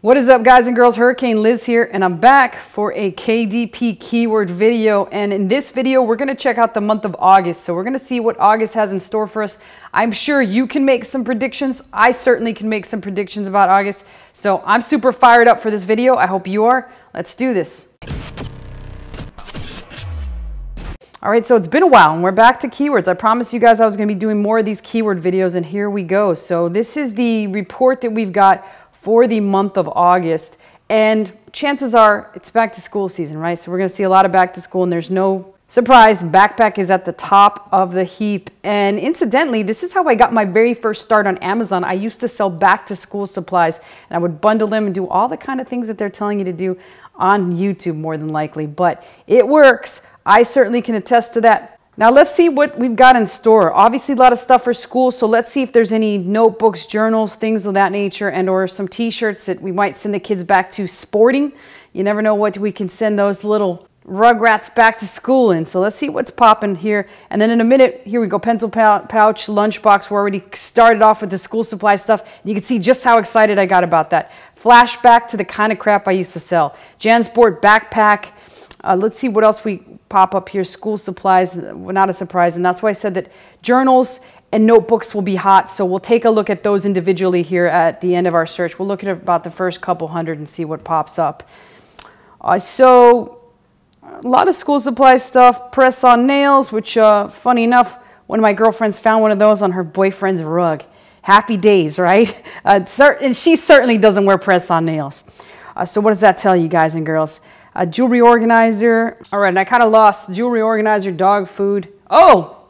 What is up, guys and girls? Hurricane Liz here, and I'm back for a KDP keyword video. And in this video, we're going to check out the month of August. So we're going to see what August has in store for us. I'm sure you can make some predictions. I certainly can make some predictions about August. So I'm super fired up for this video. I hope you are. Let's do this. All right, so it's been a while and we're back to keywords. I promised you guys I was going to be doing more of these keyword videos, and here we go. So this is the report that we've got for the month of August, and chances are it's back to school season, right? So we're going to see a lot of back to school, and there's no surprise, backpack is at the top of the heap. And incidentally, this is how I got my very first start on Amazon. I used to sell back to school supplies, and I would bundle them and do all the kind of things that they're telling you to do on YouTube, more than likely, but it works. I certainly can attest to that. Now let's see what we've got in store. Obviously a lot of stuff for school, so let's see if there's any notebooks, journals, things of that nature, and or some t-shirts that we might send the kids back to sporting. You never know what we can send those little rugrats back to school in. So let's see what's popping here. And then in a minute, here we go, pencil pouch, lunchbox. We're already started off with the school supply stuff. You can see just how excited I got about that. Flashback to the kind of crap I used to sell. Jansport backpack. Let's see what else we pop up here. School supplies, not a surprise. And that's why I said that journals and notebooks will be hot. So we'll take a look at those individually here at the end of our search. We'll look at about the first couple hundred and see what pops up. So a lot of school supply stuff, press on nails, which funny enough, one of my girlfriends found one of those on her boyfriend's rug. Happy days, right? And she certainly doesn't wear press on nails. So what does that tell you guys and girls? A jewelry organizer. All right, and I kind of lost jewelry organizer, dog food. Oh,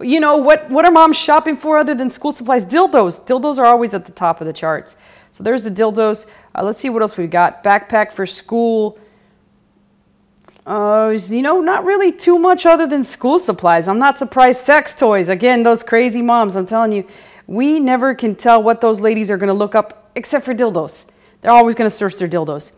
you know, what are moms shopping for other than school supplies? Dildos. Dildos are always at the top of the charts. So there's the dildos. Let's see what else we've got. Backpack for school. You know, not really too much other than school supplies. I'm not surprised. Sex toys. Again, those crazy moms, I'm telling you. We never can tell what those ladies are going to look up except for dildos. They're always going to search their dildos.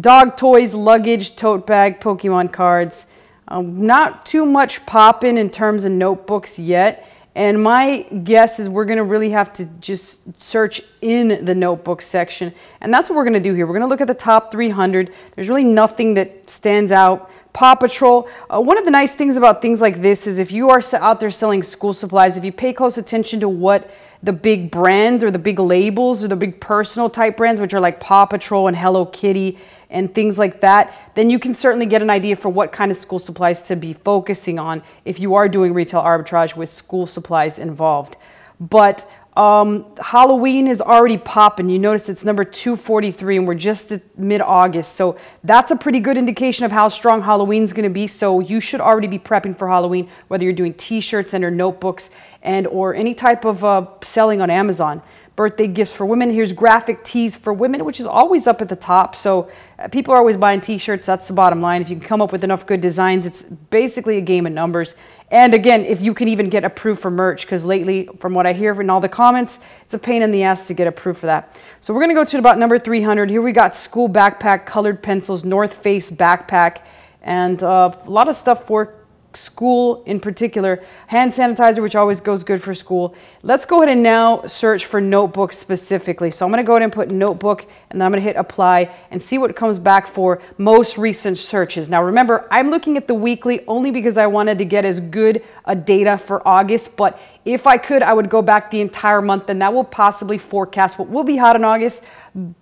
Dog toys, luggage, tote bag, Pokemon cards. Not too much popping in terms of notebooks yet. And my guess is we're going to really have to just search in the notebook section. And that's what we're going to do here. We're going to look at the top 300. There's really nothing that stands out. Paw Patrol. One of the nice things about things like this is if you are out there selling school supplies, if you pay close attention to what the big brands or the big labels or the big personal type brands, which are like Paw Patrol and Hello Kitty and things like that, then you can certainly get an idea for what kind of school supplies to be focusing on if you are doing retail arbitrage with school supplies involved. But Halloween is already popping. You notice it's number 243 and we're just at mid-August. So that's a pretty good indication of how strong Halloween's going to be. So you should already be prepping for Halloween, whether you're doing t-shirts and or notebooks and or any type of selling on Amazon. Birthday gifts for women. Here's graphic tees for women, which is always up at the top. So people are always buying t-shirts. That's the bottom line. If you can come up with enough good designs, it's basically a game of numbers. And again, if you can even get approved for merch, because lately, from what I hear in all the comments, it's a pain in the ass to get approved for that. So we're going to go to about number 300. Here we got school backpack, colored pencils, North Face backpack, and a lot of stuff for school in particular. Hand sanitizer, which always goes good for school. Let's go ahead and now search for notebooks specifically. So I'm going to go ahead and put notebook, and then I'm going to hit apply and see what comes back for most recent searches. Now remember, I'm looking at the weekly only because I wanted to get as good a data for August, but if I could, I would go back the entire month, and that will possibly forecast what will be hot in August,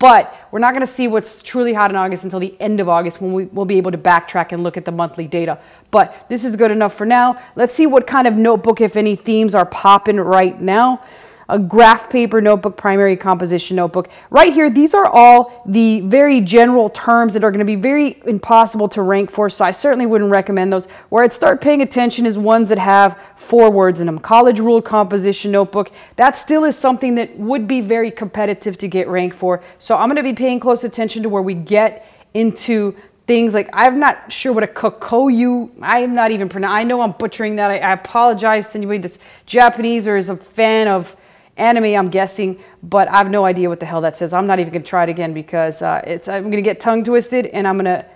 but we're not going to see what's truly hot in August until the end of August, when we will be able to backtrack and look at the monthly data. But this is good enough for now. Let's see what kind of notebook, if any, themes are popping right now. A graph paper notebook, primary composition notebook. Right here, these are all the very general terms that are going to be very impossible to rank for, so I certainly wouldn't recommend those. Where I'd start paying attention is ones that have 4 words in them. College ruled composition notebook. That still is something that would be very competitive to get ranked for, so I'm going to be paying close attention to where we get into things like, I'm not sure what a Kokoyu, I am not even pronouncing, I know I'm butchering that. I apologize to anybody that's Japanese or is a fan of anime, I'm guessing, but I have no idea what the hell that says. I'm not even going to try it again because I'm going to get tongue twisted and I'm going to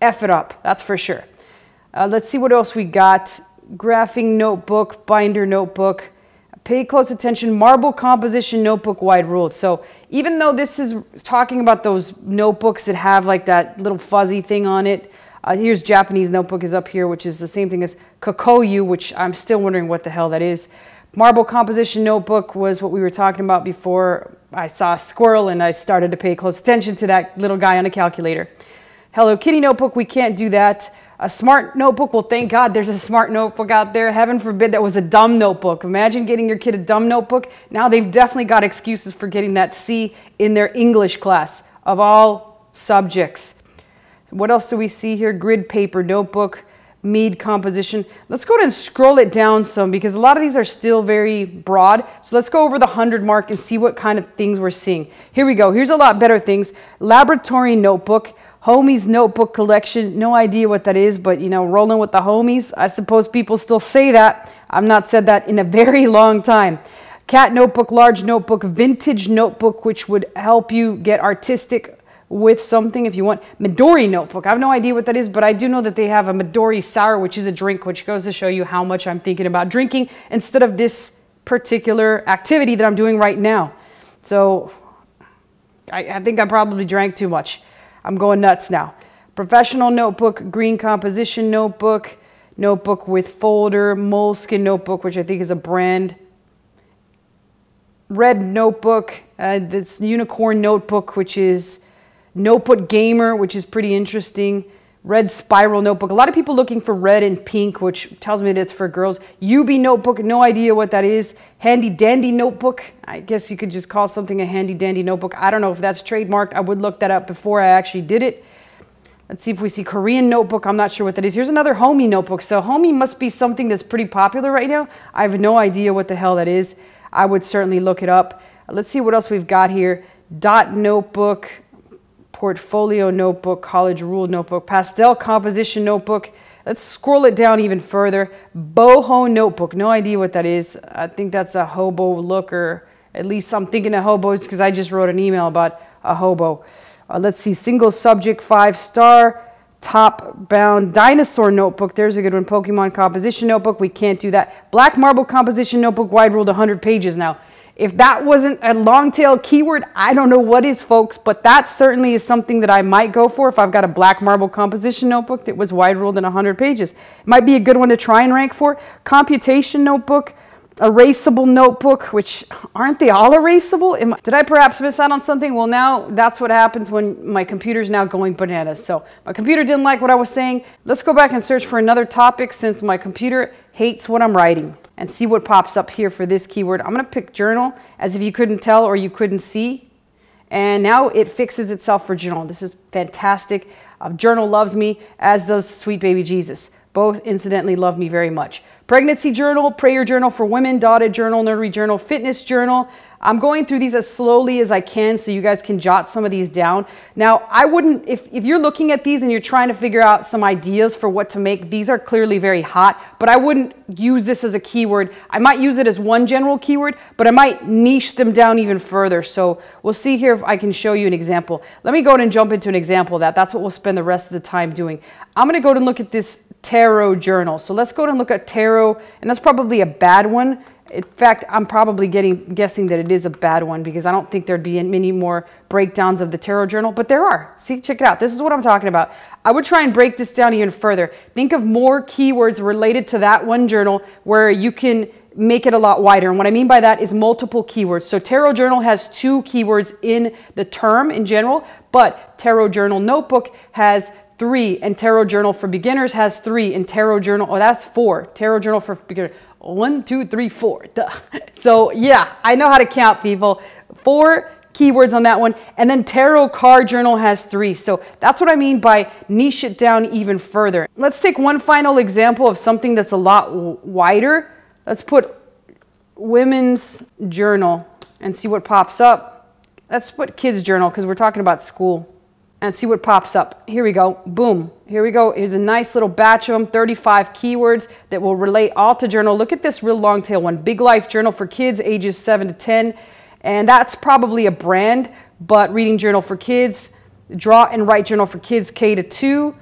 F it up. That's for sure. Let's see what else we got. Graphing notebook, binder notebook, Pay close attention, marble composition, notebook-wide rules. So even though this is talking about those notebooks that have like that little fuzzy thing on it, here's Japanese notebook is up here, which is the same thing as Kokoyu, which I'm still wondering what the hell that is. Marble composition notebook was what we were talking about before. I saw a squirrel and I started to pay close attention to that little guy on a calculator. Hello Kitty notebook, we can't do that. A smart notebook, well, thank God there's a smart notebook out there. Heaven forbid that was a dumb notebook. Imagine getting your kid a dumb notebook. Now they've definitely got excuses for getting that C in their English class of all subjects. What else do we see here? Grid paper notebook, Mead composition. Let's go ahead and scroll it down some because a lot of these are still very broad. So let's go over the 100 mark and see what kind of things we're seeing. Here we go. Here's a lot better things. Laboratory notebook. Homies notebook collection, no idea what that is, but you know, rolling with the homies. I suppose people still say that. I've not said that in a very long time. Cat notebook, large notebook, vintage notebook, which would help you get artistic with something if you want. Midori notebook, I have no idea what that is, but I do know that they have a Midori sour, which is a drink, which goes to show you how much I'm thinking about drinking instead of this particular activity that I'm doing right now. So I think I probably drank too much. I'm going nuts now. Professional notebook, green composition notebook, notebook with folder, Moleskine notebook, which I think is a brand. Red notebook, this unicorn notebook, which is notebook gamer, which is pretty interesting. Red spiral notebook. A lot of people looking for red and pink, which tells me that it's for girls. Ube notebook, no idea what that is. Handy Dandy notebook. I guess you could just call something a Handy Dandy notebook. I don't know if that's trademarked. I would look that up before I actually did it. Let's see if we see Korean notebook. I'm not sure what that is. Here's another homie notebook. So homie must be something that's pretty popular right now. I have no idea what the hell that is. I would certainly look it up. Let's see what else we've got here. Dot notebook. Portfolio notebook, college rule notebook, pastel composition notebook. Let's scroll it down even further. Boho notebook, no idea what that is. I think that's a hobo look, or at least I'm thinking of hobos because I just wrote an email about a hobo. Let's see, single subject, 5-star, top bound, dinosaur notebook. There's a good one. Pokemon composition notebook, we can't do that. Black marble composition notebook, wide ruled 100 pages now. If that wasn't a long tail keyword, I don't know what is, folks, but that certainly is something that I might go for if I've got a black marble composition notebook that was wide ruled in 100 pages. It might be a good one to try and rank for. Computation notebook, erasable notebook, which aren't they all erasable? Did I perhaps miss out on something? Well, now that's what happens when my computer's now going bananas. So my computer didn't like what I was saying. Let's go back and search for another topic since my computer hates what I'm writing, and see what pops up here for this keyword. I'm gonna pick journal, as if you couldn't tell or you couldn't see. And now it fixes itself for journal. This is fantastic. Journal loves me, as does Sweet Baby Jesus. Both incidentally love me very much. Pregnancy journal, prayer journal for women, dotted journal, nerdy journal, fitness journal. I'm going through these as slowly as I can so you guys can jot some of these down. Now, I wouldn't, if you're looking at these and you're trying to figure out some ideas for what to make, these are clearly very hot, but I wouldn't use this as a keyword. I might use it as one general keyword, but I might niche them down even further. So we'll see here if I can show you an example. Let me go ahead and jump into an example of that. That's what we'll spend the rest of the time doing. I'm gonna go ahead and look at this tarot journal. So let's go ahead and look at tarot, and that's probably a bad one. In fact, I'm probably guessing that it is a bad one because I don't think there'd be many more breakdowns of the tarot journal, but there are. See, check it out. This is what I'm talking about. I would try and break this down even further. Think of more keywords related to that one journal where you can make it a lot wider. And what I mean by that is multiple keywords. So tarot journal has 2 keywords in the term in general, but tarot journal notebook has 3, and tarot journal for beginners has 3, and tarot journal, oh, that's 4. Tarot journal for beginners. 1, 2, 3, 4. Duh. So yeah, I know how to count, people. 4 keywords on that one. And then tarot card journal has 3. So that's what I mean by niche it down even further. Let's take one final example of something that's a lot wider. Let's put women's journal and see what pops up. Let's put kids journal because we're talking about school. And see what pops up. Here we go. Boom. Here we go. Here's a nice little batch of them. 35 keywords that will relate all to journal. Look at this real long tail one. Big Life Journal for kids ages 7 to 10. And that's probably a brand, but Reading Journal for kids, Draw and Write Journal for kids K to 2,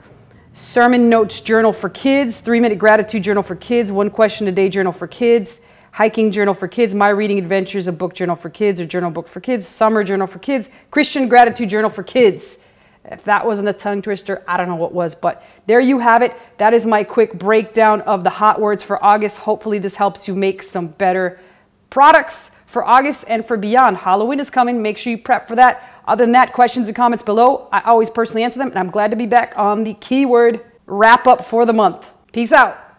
Sermon Notes Journal for kids, 3-Minute Gratitude Journal for kids, One Question a Day Journal for kids, hiking journal for kids, my reading adventures, a book journal for kids, a journal book for kids, summer journal for kids, Christian gratitude journal for kids. If that wasn't a tongue twister, I don't know what was, but there you have it. That is my quick breakdown of the hot words for August. Hopefully this helps you make some better products for August and for beyond. Halloween is coming. Make sure you prep for that. Other than that, questions and comments below. I always personally answer them, and I'm glad to be back on the keyword wrap up for the month. Peace out.